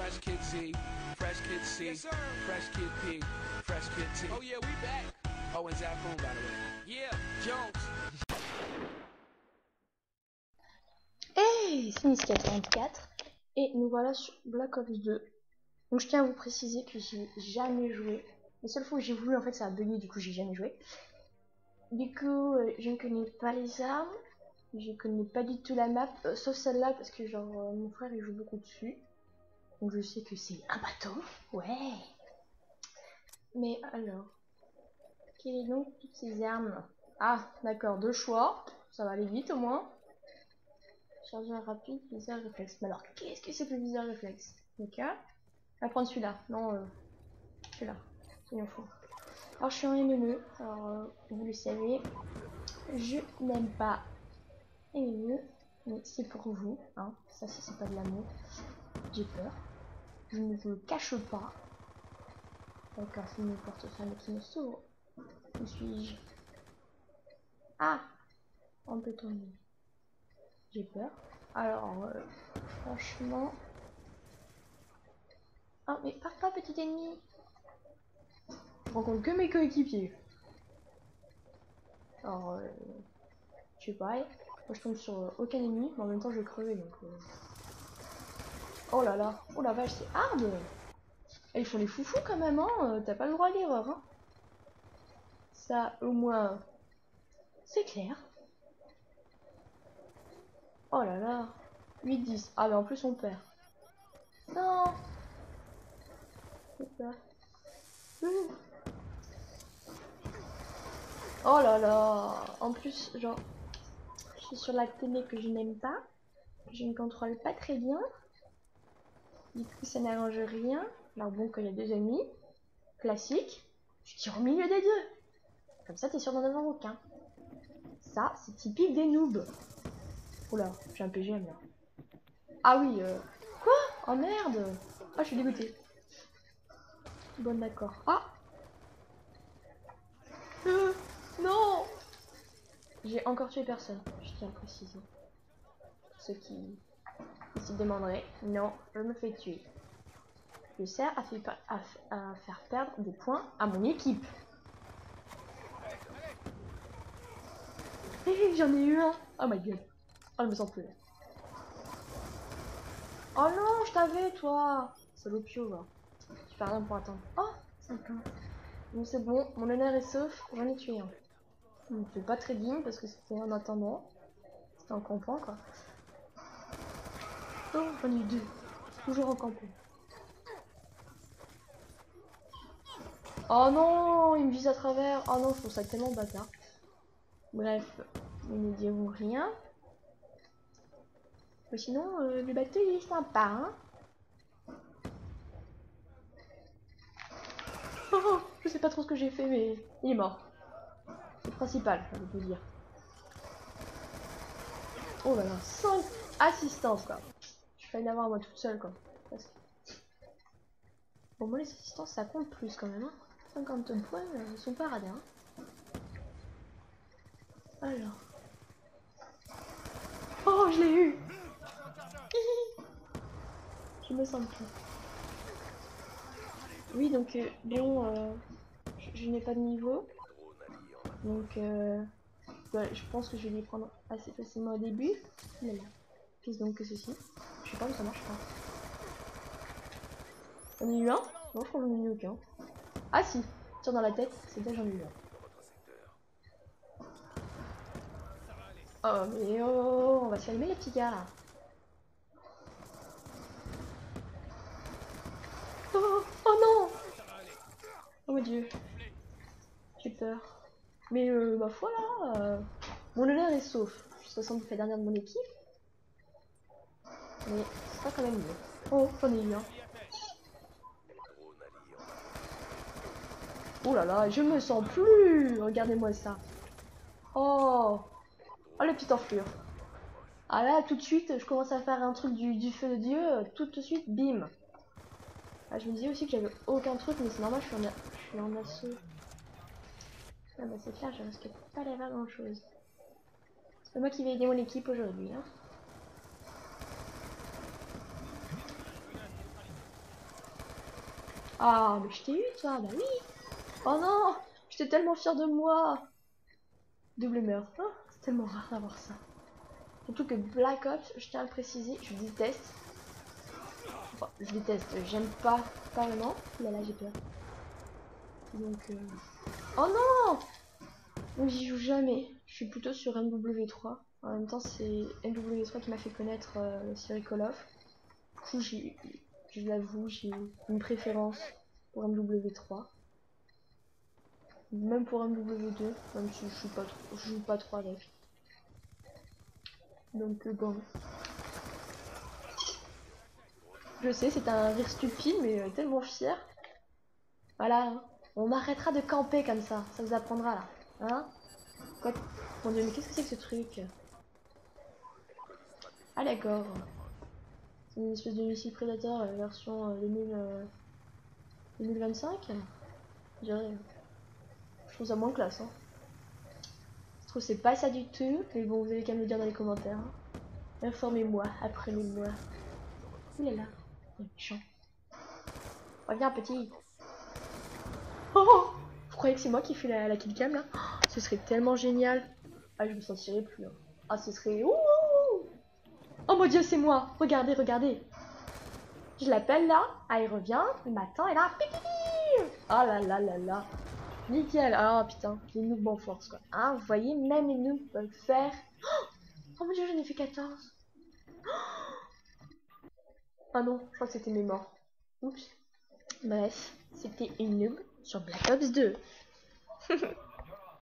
Fresh Kid Z, Fresh Kid C, yes, sir. Fresh Kid P, Fresh Kid T. Oh yeah, we back. Oh, and Zaphoon, by the way. Yeah, Jones. Hey, c'est Niskat 44 et nous voilà sur Black Ops 2. Donc je tiens à vous préciser que j'ai jamais joué. La seule fois que j'ai voulu, en fait, ça a bugné, du coup j'ai jamais joué. Du coup, je ne connais pas les armes, je ne connais pas du tout la map, sauf celle-là parce que genre mon frère il joue beaucoup dessus. Donc je sais que c'est un bateau, ouais. Mais alors, quelles sont donc toutes ces armes? Ah, d'accord, deux choix, ça va aller vite au moins. Chargeur rapide, viseur réflexe. Mais alors, qu'est-ce que c'est que le viseur réflexe? D'accord. On va prendre celui-là, non, celui-là, soyons fous. Alors je suis en MME, alors vous le savez, je n'aime pas MME, mais c'est pour vous, hein. Ça c'est pas de l'amour, j'ai peur, je ne vous le cache pas. D'accord, c'est une porte-femme qui me sauve, où suis-je? Ah, on peut tomber, j'ai peur, alors franchement, oh mais pars pas petit ennemi. Je rencontre que mes coéquipiers. Alors, je suis pareil. Moi, je tombe sur aucun ennemi, mais en même temps, je vais crever. Donc, oh là là, oh la vache, c'est hard. Et ils font les foufous quand même, hein. T'as pas le droit à l'erreur, hein. Ça, au moins, c'est clair. Oh là là, 8-10. Ah, mais en plus, on perd. Non. C'est ça. Ouh. Oh là là. En plus, genre, je suis sur la télé que je n'aime pas. Je ne contrôle pas très bien. Du coup, ça n'arrange rien. Alors bon, quand il y a deux ennemis, classique, tu tires au milieu des deux. Comme ça, t'es sûr d'en avoir aucun. Ça, c'est typique des noobs. Oula, j'ai un PGM là. Ah oui, quoi? Oh merde. Ah, je suis dégoûtée. Bon d'accord. Ah non, j'ai encore tué personne, je tiens à préciser. Ceux qui se demanderaient, non, je me fais tuer. Je sers à faire perdre des points à mon équipe. Hé, j'en ai eu un. Oh my god. Oh, je me sens plus là. Oh non, je t'avais toi. C'est le pio là. Tu fais rien pour attendre. Oh, 5 ans. Donc c'est bon, mon honneur est sauf, j'en ai tué un. Donc c'est pas très digne parce que c'était en attendant. C'était en campant quoi. Oh, j'en ai eu deux. Toujours en campant. Oh non, il me vise à travers. Oh non, je trouve ça tellement bâtard. Bref, ils ne diront rien. Mais sinon, le bateau il est sympa, hein. Oh, je sais pas trop ce que j'ai fait, mais il est mort. C'est le principal, je peux dire. Oh là là, 5 assistances quoi. Je fais en avoir moi toute seule quoi. Presque. Bon, moi les assistances ça compte plus quand même. Hein. 50 points, ils sont pas radins. Hein. Alors. Oh, je l'ai eu. Je me sens plus. Oui, donc bon, je n'ai pas de niveau, donc ouais, je pense que je vais les prendre assez facilement au début, mais là, plus donc que ceci, je sais pas mais ça marche pas. J'en ai eu un? Non, je crois que j'en ai eu aucun. Ah si, tire dans la tête, c'est bien, j'en ai eu un. Oh mais oh, on va se calmer les petits gars là. Oh mon dieu, j'ai peur. Mais ma foi là, mon honneur est sauf. Je suis 70 dernière de mon équipe. Mais c'est pas quand même mieux. Oh, j'en ai eu un. Oh là là, je me sens plus. Regardez-moi ça. Oh, oh la petite enflure. Ah là, tout de suite, je commence à faire un truc du feu de Dieu. Tout de suite, bim. Ah, je me disais aussi que j'avais aucun truc, mais c'est normal, je suis en assaut. Ah bah c'est clair, je risque pas d'avoir grand chose. C'est pas moi qui vais aider mon équipe aujourd'hui, hein. Ah, mais je t'ai eu, toi, bah oui. Oh non, j'étais tellement fière de moi. Double meurtre, hein, c'est tellement rare d'avoir ça. Surtout que Black Ops, je tiens à le préciser, je déteste. Enfin, je déteste, j'aime pas, pas vraiment. Mais là, j'ai peur. Donc, oh non! Donc j'y joue jamais. Je suis plutôt sur MW3. En même temps, c'est MW3 qui m'a fait connaître la série Call of. Du coup, je l'avoue, j'ai une préférence pour MW3. Même pour MW2, même si je joue pas trop avec. Donc bon. Je sais, c'est un rire stupide, mais tellement fier. Voilà, hein. On arrêtera de camper comme ça. Ça vous apprendra là, hein. Quoi? Mon dieu, mais qu'est-ce que c'est que ce truc? Ah d'accord. C'est une espèce de missile prédateur version 2025. Je dirais. Je trouve ça moins classe, hein. Je trouve c'est pas ça du tout, mais bon, vous avez qu'à me le dire dans les commentaires. Informez-moi, apprenez-moi. Il est là, il est méchant. Reviens, petit. Oh, vous croyez que c'est moi qui fais la killcam là? Ce serait tellement génial. Ah, je me sentirais plus, hein. Ah, ce serait... Ouh, ouh, ouh. Oh mon dieu, c'est moi. Regardez, regardez. Je l'appelle là. Ah, il revient. Il m'attend et là... Oh là là là là. Nickel. Ah putain, les noobs en force, quoi. Hein, vous voyez, même les noobs peuvent faire... Oh mon dieu, j'en ai fait 14. Ah non, je crois que c'était mes morts. Oups. Bref, c'était une noob sur Black Ops 2.